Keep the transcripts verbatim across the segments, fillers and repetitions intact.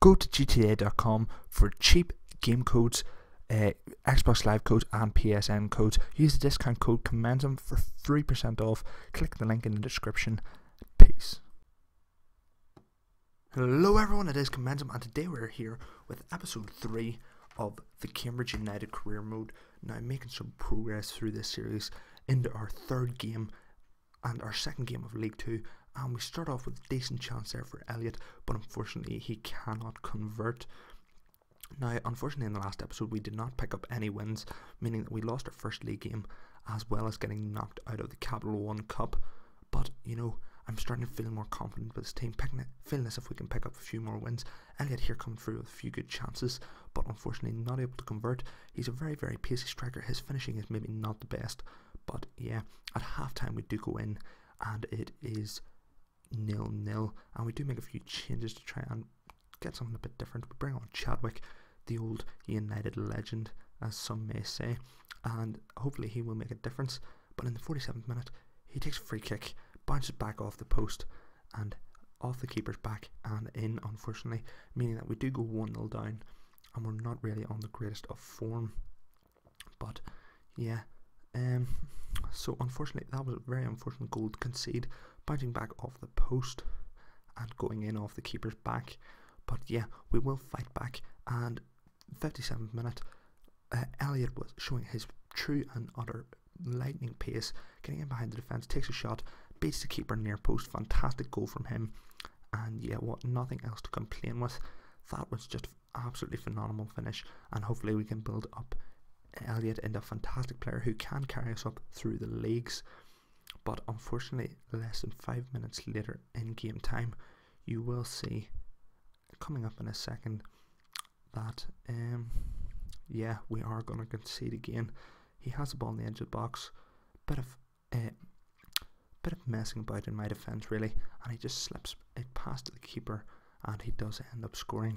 go to G T A dot com for cheap game codes, uh, Xbox Live codes and P S N codes. Use the discount code Comenzum for three percent off. Click the link in the description. Peace. Hello everyone, it is Comenzum and today we're here with episode three of the Cambridge United career mode. Now, making some progress through this series into our third game and our second game of League Two, and we start off with a decent chance there for Elliot, but unfortunately he cannot convert. Now, unfortunately in the last episode we did not pick up any wins, meaning that we lost our first league game as well as getting knocked out of the Capital One Cup. But you know, I'm starting to feel more confident with this team, picking it, feeling as if we can pick up a few more wins. Elliot here coming through with a few good chances, but unfortunately not able to convert. He's a very, very pacey striker. His finishing is maybe not the best, but yeah, at halftime we do go in and it is nil nil, and we do make a few changes to try and get something a bit different. We bring on Chadwick, the old United legend, as some may say, and hopefully he will make a difference. But in the forty-seventh minute, he takes a free kick, bounces back off the post and off the keeper's back and in, unfortunately, meaning that we do go one nil down and we're not really on the greatest of form. But yeah, um, so unfortunately that was a very unfortunate goal to concede, bouncing back off the post and going in off the keeper's back. But yeah, we will fight back, and fifty-seventh minute, uh, Elliot was showing his true and utter lightning pace, getting in behind the defence, takes a shot, beats the keeper near post. Fantastic goal from him, and yeah, what, nothing else to complain with. That was just absolutely phenomenal finish, and hopefully we can build up Elliot into a fantastic player who can carry us up through the leagues. But unfortunately, less than five minutes later in game time, you will see coming up in a second that um yeah, we are going to concede again. He has the ball on the edge of the box, bit of uh, bit of messing about in my defence really, and he just slips it past the keeper and he does end up scoring.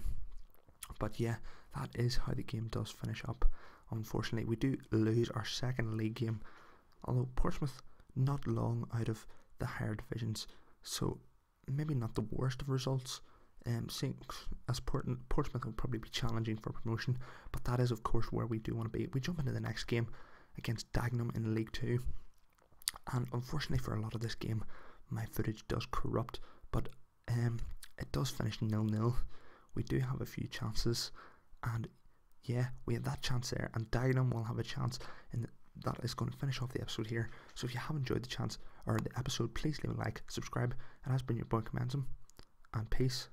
But yeah, that is how the game does finish up. Unfortunately we do lose our second league game, although Portsmouth not long out of the higher divisions, so maybe not the worst of results, um, seeing as Port Portsmouth will probably be challenging for promotion. But that is of course where we do want to be. We jump into the next game against Dagenham in League two, and unfortunately for a lot of this game my footage does corrupt, but um, it does finish nil nil. We do have a few chances, and yeah, we had that chance there, and Dagenham will have a chance, and that is going to finish off the episode here. So if you have enjoyed the chance or the episode, please leave a like, subscribe. It has been your boy Comenzum, and peace.